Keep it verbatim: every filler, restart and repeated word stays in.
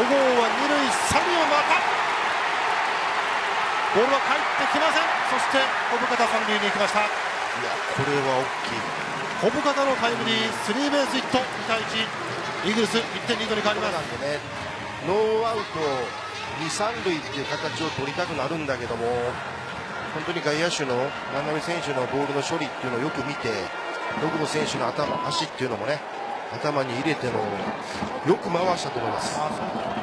戸郷は二塁三塁を回った。ボールは返ってきません。そして小深田三塁に行きました。いや、これは大きい。小深田のタイムリースリーベースヒット、にたいいち、イーグルスいってんリードに変わります。ノーアウト二三塁っていう形を取りたくなるんだけども、本当に外野手の万波選手のボールの処理っていうのをよく見て、戸郷選手の頭、足っていうのもね、頭に入れてのよく回したと思います。